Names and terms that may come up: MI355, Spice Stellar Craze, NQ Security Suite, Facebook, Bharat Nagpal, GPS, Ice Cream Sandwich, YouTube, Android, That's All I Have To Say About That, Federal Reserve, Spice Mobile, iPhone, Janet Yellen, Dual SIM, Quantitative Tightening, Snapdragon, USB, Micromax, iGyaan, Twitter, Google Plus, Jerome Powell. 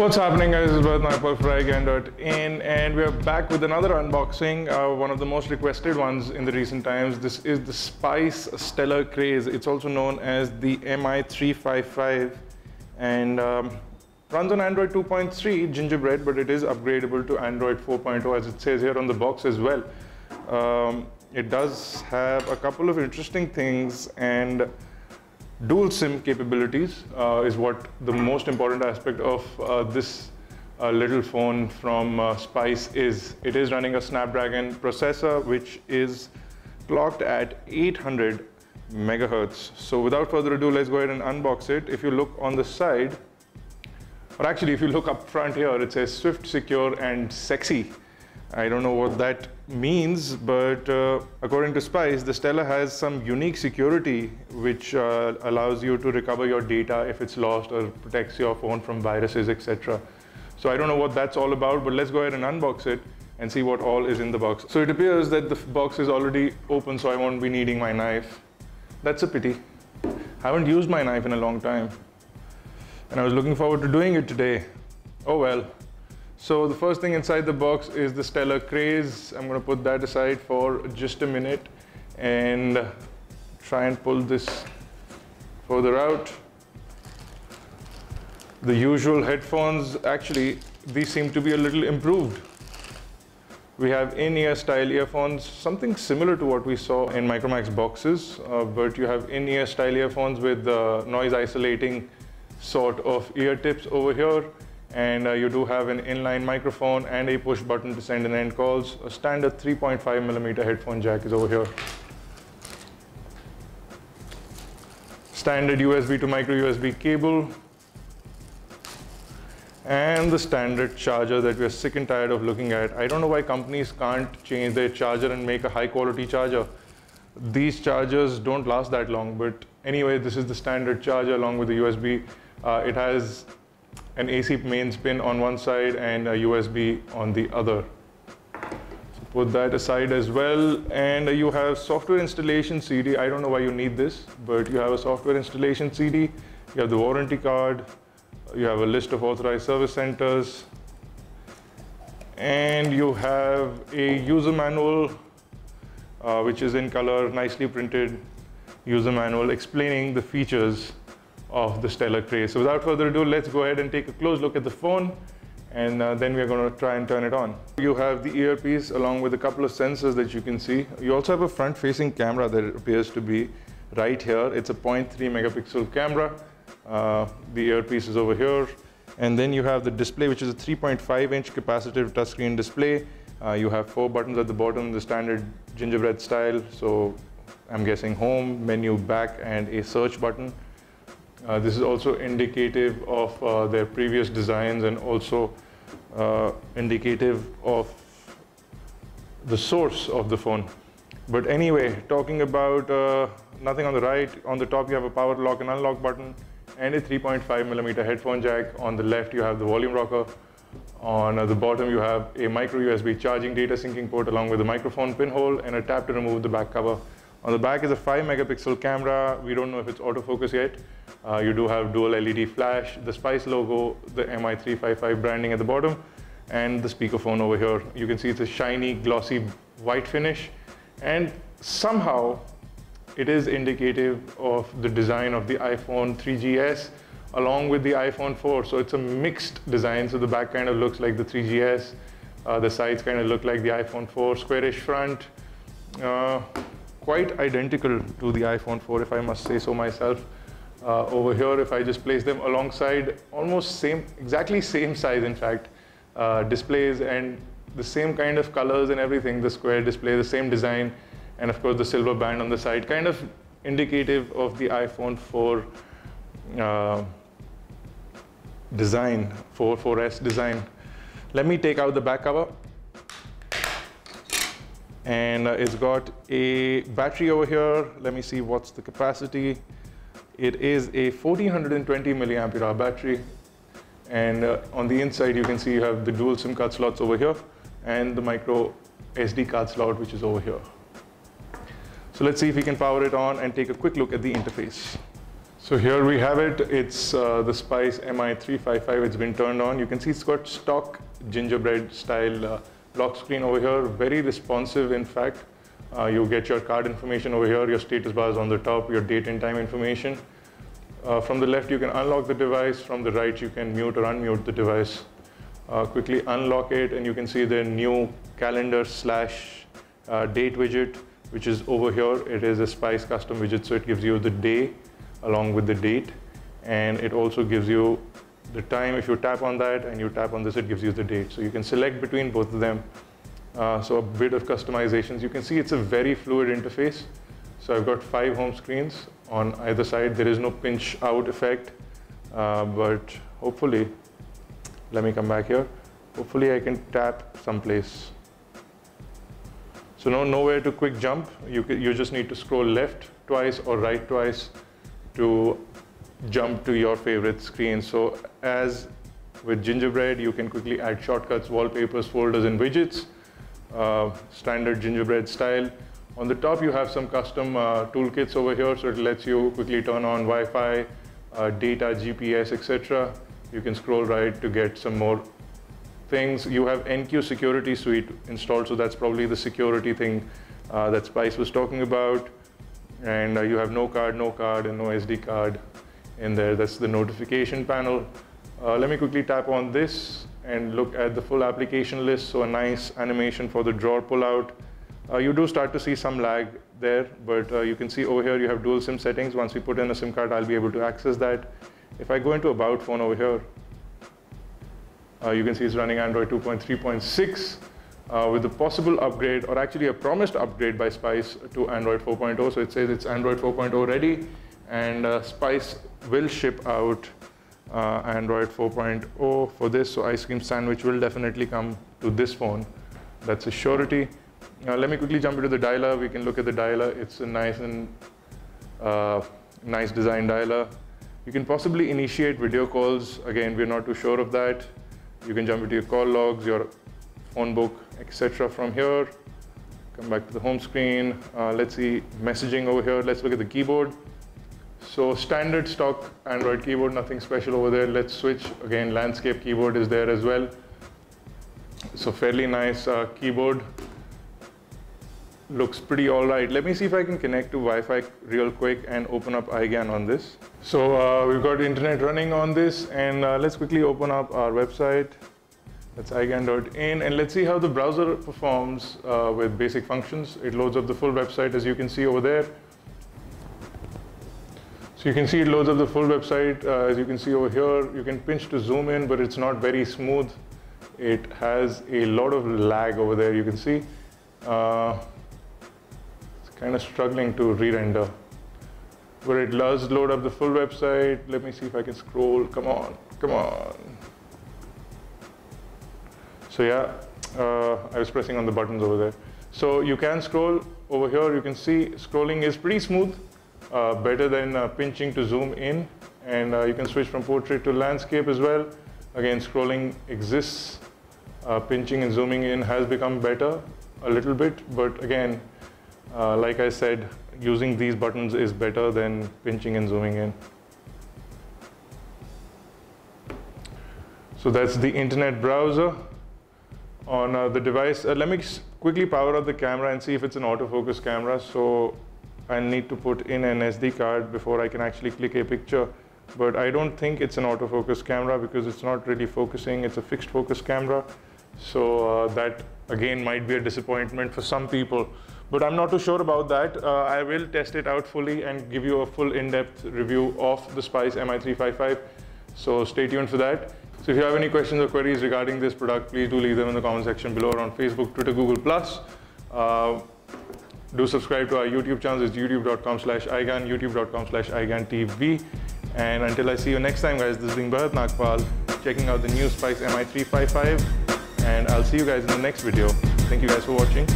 What's happening guys, it's Bharat Nagpal for iGyaan.in and we are back with another unboxing, one of the most requested ones in the recent times. This is the Spice Stellar Craze. It's also known as the MI355 and runs on Android 2.3 Gingerbread, but it is upgradable to Android 4.0 as it says here on the box as well. It does have a couple of interesting things and dual SIM capabilities is what the most important aspect of this little phone from Spice is. It is running a Snapdragon processor which is clocked at 800 megahertz. So without further ado, let's go ahead and unbox it. If you look on the side, or actually if you look up front here, it says swift, secure and sexy. I don't know what that means, but according to Spice, the Stellar has some unique security which allows you to recover your data if it's lost or protects your phone from viruses, etc. So I don't know what that's all about, but let's go ahead and unbox it and see what all is in the box. So it appears that the box is already open, so I won't be needing my knife. That's a pity. Haven't used my knife in a long time. And I was looking forward to doing it today. Oh well. So the first thing inside the box is the Stellar Craze. I'm going to put that aside for just a minute and try and pull this further out. The usual headphones, actually, these seem to be a little improved. We have in-ear style earphones, something similar to what we saw in Micromax boxes, but you have in-ear style earphones with noise isolating sort of ear tips over here. And you do have an inline microphone and a push button to send and end calls. A standard 3.5mm headphone jack is over here. Standard USB to micro USB cable. And the standard charger that we're sick and tired of looking at. I don't know why companies can't change their charger and make a high quality charger. These chargers don't last that long, but anyway, this is the standard charger along with the USB. It has an AC mains pin on one side and a USB on the other. So put that aside as well. And you have software installation CD. I don't know why you need this, but you have a software installation CD. You have the warranty card. You have a list of authorized service centers. And you have a user manual, which is in color, nicely printed user manual explaining the features of the Stellar Craze. So without further ado, let's go ahead and take a close look at the phone and then we're going to try and turn it on. You have the earpiece along with a couple of sensors that you can see. You also have a front facing camera that appears to be right here. It's a 0.3 megapixel camera. The earpiece is over here. And then you have the display, which is a 3.5 inch capacitive touchscreen display. You have four buttons at the bottom, the standard Gingerbread style. So I'm guessing home, menu, back, and a search button. This is also indicative of their previous designs and also indicative of the source of the phone. But anyway, talking about nothing on the right, on the top you have a power lock and unlock button and a 3.5mm headphone jack. On the left you have the volume rocker. On the bottom you have a micro USB charging data syncing port along with a microphone pinhole and a tap to remove the back cover. On the back is a 5 megapixel camera. We don't know if it's autofocus yet. You do have dual LED flash, the Spice logo, the MI355 branding at the bottom, and the speakerphone over here. You can see it's a shiny, glossy white finish. And somehow, it is indicative of the design of the iPhone 3GS along with the iPhone 4. So it's a mixed design. So the back kind of looks like the 3GS. The sides kind of look like the iPhone 4, squarish front. Quite identical to the iPhone 4 if I must say so myself. Over here, if I just place them alongside, almost same, exactly same size in fact, displays and the same kind of colors and everything, the square display, the same design, and of course the silver band on the side, kind of indicative of the iPhone 4 design, 4S design. Let me take out the back cover. And it's got a battery over here. Let me see what's the capacity. It is a 1420 milliampere hour battery. And on the inside, you can see you have the dual SIM card slots over here and the micro SD card slot, which is over here. So let's see if we can power it on and take a quick look at the interface. So here we have it. It's the Spice MI355. It's been turned on. You can see it's got stock gingerbread style lock screen over here. Very responsive, in fact. You get your card information over here. Your status bar is on the top. Your date and time information. From the left, you can unlock the device. From the right, you can mute or unmute the device. Quickly unlock it, and you can see the new calendar slash date widget, which is over here. It is a Spice custom widget, so it gives you the day along with the date, and it also gives you the time. If you tap on that and you tap on this, it gives you the date. So you can select between both of them. So a bit of customizations. You can see it's a very fluid interface. So I've got 5 home screens on either side. There is no pinch out effect, but hopefully, let me come back here. Hopefully I can tap someplace. So nowhere to quick jump. You just need to scroll left twice or right twice to jump to your favorite screen. So as with Gingerbread, you can quickly add shortcuts, wallpapers, folders, and widgets. Standard Gingerbread style. On the top, you have some custom toolkits over here, so it lets you quickly turn on Wi-Fi, data, GPS, etc. You can scroll right to get some more things. You have NQ Security Suite installed, so that's probably the security thing that Spice was talking about. And you have no card, and no SD card in there. That's the notification panel. Let me quickly tap on this and look at the full application list. So a nice animation for the drawer pullout. You do start to see some lag there, but you can see over here you have dual SIM settings. Once we put in a SIM card, I'll be able to access that. If I go into About Phone over here, you can see it's running Android 2.3.6 with a possible upgrade, or actually a promised upgrade by Spice to Android 4.0. So it says it's Android 4.0 ready, and Spice will ship out Android 4.0 for this. So Ice Cream Sandwich will definitely come to this phone. That's a surety. Let me quickly jump into the dialer. We can look at the dialer. It's a nice design dialer. You can possibly initiate video calls. Again, we're not too sure of that. You can jump into your call logs, your phone book, etc. from here. Come back to the home screen. Let's see messaging over here. Let's look at the keyboard. So standard stock Android keyboard, nothing special over there. Let's switch. Again, landscape keyboard is there as well. So fairly nice keyboard. Looks pretty all right. Let me see if I can connect to Wi-Fi real quick and open up iGyaan on this. So we've got internet running on this, and let's quickly open up our website. That's iGyaan.in, and let's see how the browser performs with basic functions. It loads up the full website, as you can see over there. So you can see it loads up the full website, as you can see over here. You can pinch to zoom in, but it's not very smooth. It has a lot of lag over there, you can see. Kind of struggling to re-render. But it does load up the full website. Let me see if I can scroll. Come on. So yeah, I was pressing on the buttons over there. So you can scroll over here. You can see scrolling is pretty smooth, better than pinching to zoom in. And you can switch from portrait to landscape as well. Again, scrolling exists. Pinching and zooming in has become better a little bit, but again, like I said, using these buttons is better than pinching and zooming in. So that's the internet browser on the device. Let me quickly power up the camera and see if it's an autofocus camera. So I need to put in an SD card before I can actually click a picture. But I don't think it's an autofocus camera because it's not really focusing. It's a fixed focus camera. So that again might be a disappointment for some people. But I'm not too sure about that. I will test it out fully and give you a full in-depth review of the Spice MI355. So stay tuned for that. So if you have any questions or queries regarding this product, please do leave them in the comment section below, or on Facebook, Twitter, Google+. Do subscribe to our YouTube channel. It's youtube.com/iGyaan, youtube.com/iGyaanTV. And until I see you next time, guys, this has been Bharat Nagpal, checking out the new Spice MI355. And I'll see you guys in the next video. Thank you guys for watching.